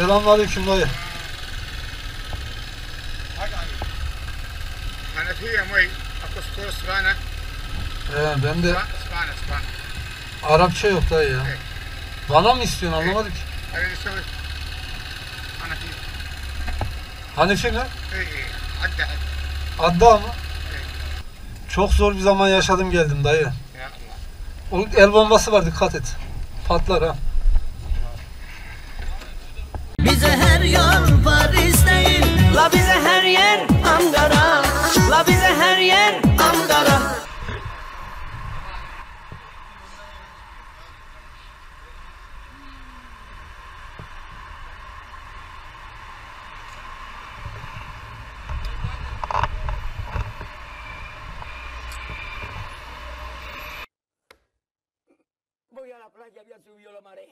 Selamünaleyküm dayı. Ben de Arapça yok dayı ya. Bana mı istiyorsun, anlamadık. Hanefi mi? Adda mı? Çok zor bir zaman yaşadım geldim dayı. Onun el bombası var, dikkat et. Patlar ha. Bize her yol Paris değil, la bize her yer Ankara, la bize her yer Ankara. Voy a la playa, había subido la marea.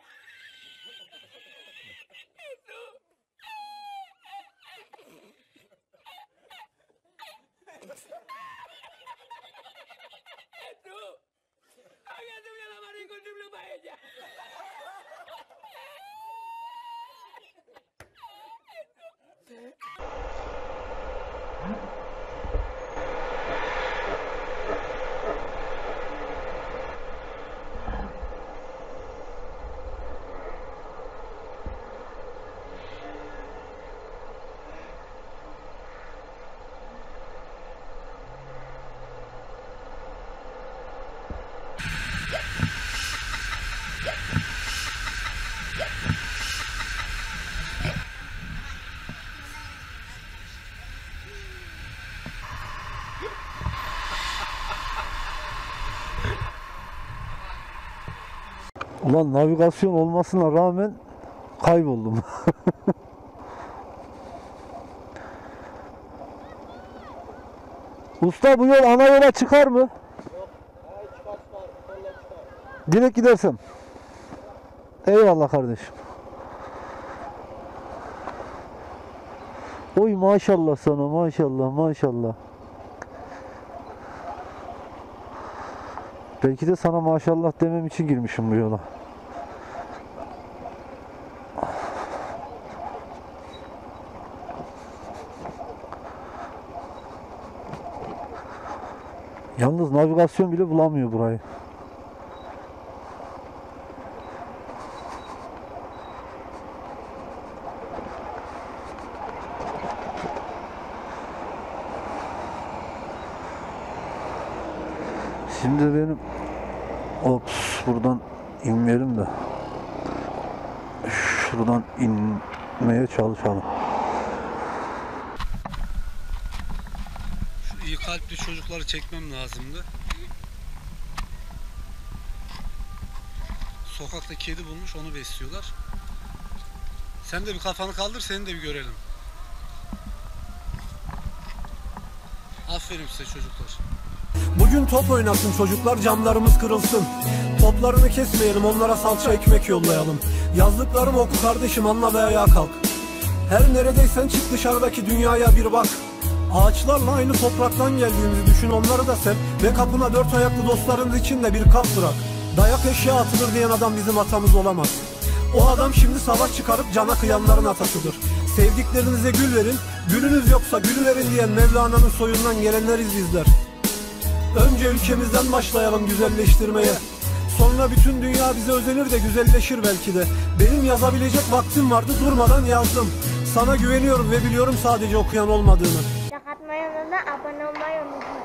Ulan navigasyon olmasına rağmen kayboldum. Usta, bu yol ana yola çıkar mı? Yok. Hayır, çıkar. Direkt gidersem. Eyvallah kardeşim. Oy maşallah sana, maşallah maşallah. Belki de sana maşallah demem için girmişim bu yola. Yalnız navigasyon bile bulamıyor burayı. Şimdi benim ops, buradan inmeyelim de şuradan inmeye çalışalım. Şu iyi kalpli çocukları çekmem lazımdı. Sokakta kedi bulmuş, onu besliyorlar. Sen de bir kafanı kaldır, seni de bir görelim. Aferin size çocuklar. Bugün top oynasın çocuklar, camlarımız kırılsın. Toplarını kesmeyelim, onlara salça ekmek yollayalım. Yazdıklarım oku kardeşim, anla ve ayağa kalk. Her neredeysen çık, dışarıdaki dünyaya bir bak. Ağaçlarla aynı topraktan geldiğimizi düşün, onları da sev. Ve kapına dört ayaklı dostların içinde bir kap bırak. Dayak eşya atılır diyen adam bizim atamız olamaz. O adam şimdi savaş çıkarıp cana kıyanların atasıdır. Sevdiklerinize gül verin, gülünüz yoksa gülü verin diyen Mevlana'nın soyundan gelenler izler. Önce ülkemizden başlayalım güzelleştirmeye. Sonra bütün dünya bize özenir de güzelleşir belki de. Benim yazabilecek vaktim vardı, durmadan yazdım. Sana güveniyorum ve biliyorum sadece okuyan olmadığını. Abone olmayı unutmayın.